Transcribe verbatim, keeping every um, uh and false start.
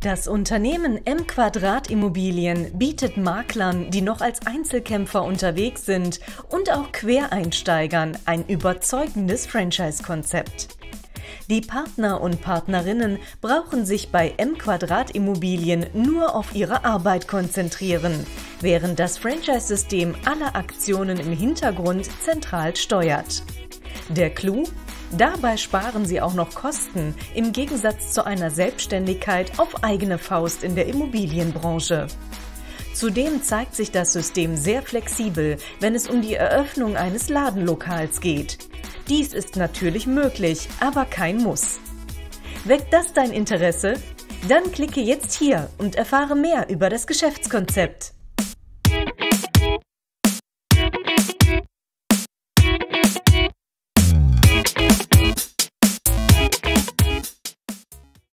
Das Unternehmen M-Quadrat Immobilien bietet Maklern, die noch als Einzelkämpfer unterwegs sind, und auch Quereinsteigern ein überzeugendes Franchise-Konzept. Die Partner und Partnerinnen brauchen sich bei M-Quadrat Immobilien nur auf ihre Arbeit konzentrieren, während das Franchise-System alle Aktionen im Hintergrund zentral steuert. Der Clou? Dabei sparen Sie auch noch Kosten, im Gegensatz zu einer Selbstständigkeit auf eigene Faust in der Immobilienbranche. Zudem zeigt sich das System sehr flexibel, wenn es um die Eröffnung eines Ladenlokals geht. Dies ist natürlich möglich, aber kein Muss. Weckt das dein Interesse? Dann klicke jetzt hier und erfahre mehr über das Geschäftskonzept.